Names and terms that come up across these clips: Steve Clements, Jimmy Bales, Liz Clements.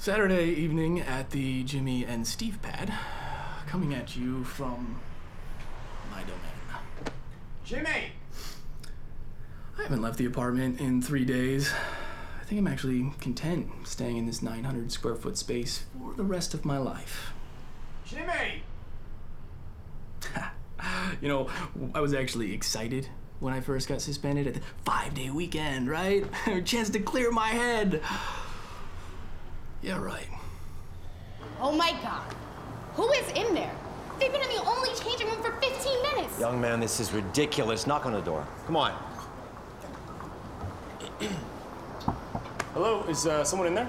Saturday evening at the Jimmy and Steve pad, coming at you from my domain. Jimmy! I haven't left the apartment in 3 days. I think I'm actually content staying in this 900 square foot space for the rest of my life. Jimmy! You know, I was actually excited when I first got suspended at the 5-day weekend, right? A chance to clear my head. Yeah, right. Oh my God. Who is in there? They've been in the only changing room for 15 minutes. Young man, this is ridiculous. Knock on the door. Come on. Hello, is someone in there?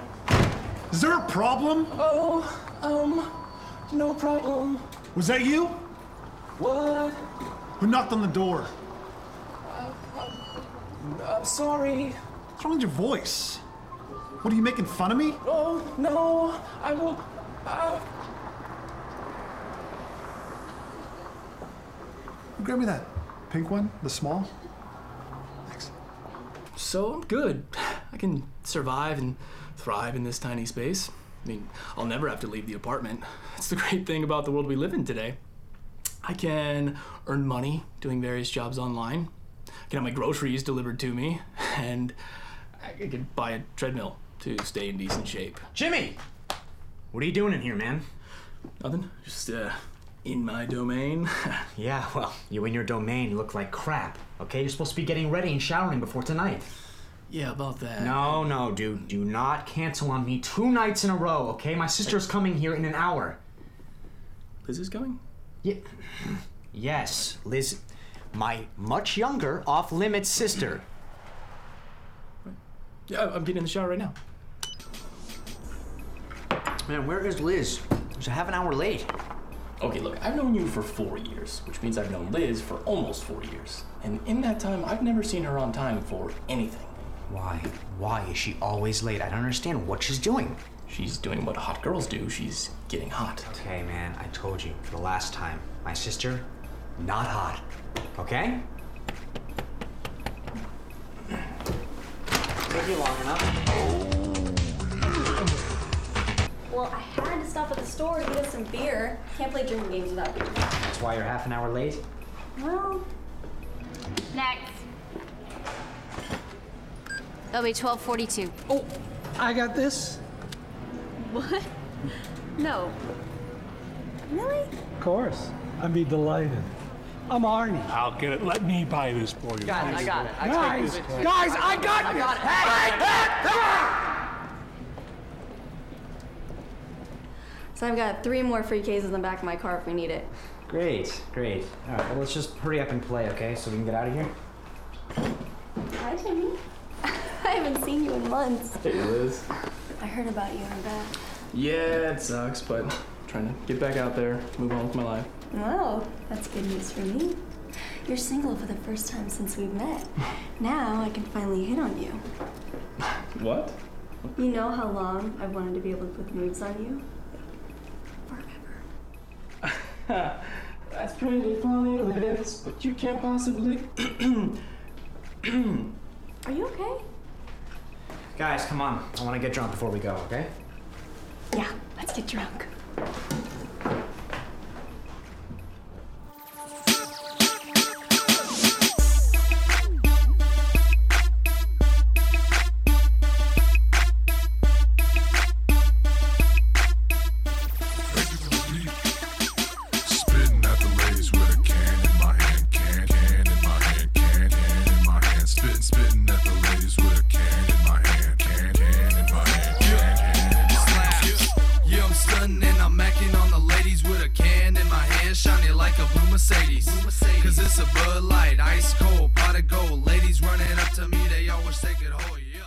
Is there a problem? Oh, no problem. Was that you? What? Who knocked on the door? I'm sorry. What's wrong with your voice? What, are you making fun of me? Oh, no, I will... Grab me that pink one, the small. Thanks. So I'm good. I can survive and thrive in this tiny space. I mean, I'll never have to leave the apartment. That's the great thing about the world we live in today. I can earn money doing various jobs online. I can have my groceries delivered to me, and I can buy a treadmill to stay in decent shape. Jimmy! What are you doing in here, man? Nothing. Just, in my domain. Yeah, well, you in your domain, you look like crap, okay? You're supposed to be getting ready and showering before tonight. Yeah, about that. No, dude. Do not cancel on me 2 nights in a row, okay? My sister's coming here in an hour. Liz is coming? Yeah. Yes, Liz. My much younger, off-limits sister. Yeah, I'm getting in the shower right now. Man, where is Liz? She's a half an hour late. Okay, look, I've known you for 4 years, which means I've known Liz for almost 4 years. And in that time, I've never seen her on time for anything. Why? Why is she always late? I don't understand what she's doing. She's doing what hot girls do. She's getting hot. Okay, man, I told you for the last time. My sister, not hot. Okay? Took you long enough. Well, I had to stop at the store to get us some beer. Can't play drinking games without beer. That's why you're half an hour late? Well... Next. It'll be 12:42. Oh, I got this. What? No. Really? Of course. I'd be delighted. I'm Arnie. I'll get it. Let me buy this for you. Got it. I got it. Guys, I got this. So I've got 3 more free cases in the back of my car if we need it. Great. All right, well, let's just hurry up and play, okay? So we can get out of here. Hi, Jimmy. I haven't seen you in months. Hey, Liz. I heard about you in back. Yeah, it sucks, but I'm trying to get back out there, move on with my life. Well, that's good news for me. You're single for the first time since we met. Now I can finally hit on you. What? You know how long I've wanted to be able to put the moves on you? Forever. That's pretty funny, Liz, but you can't possibly... Are you okay? Guys, come on. I want to get drunk before we go, okay? Yeah, let's get drunk. It's a Bud Light, ice cold, pot of gold. Ladies running up to me, they always take it whole, yeah.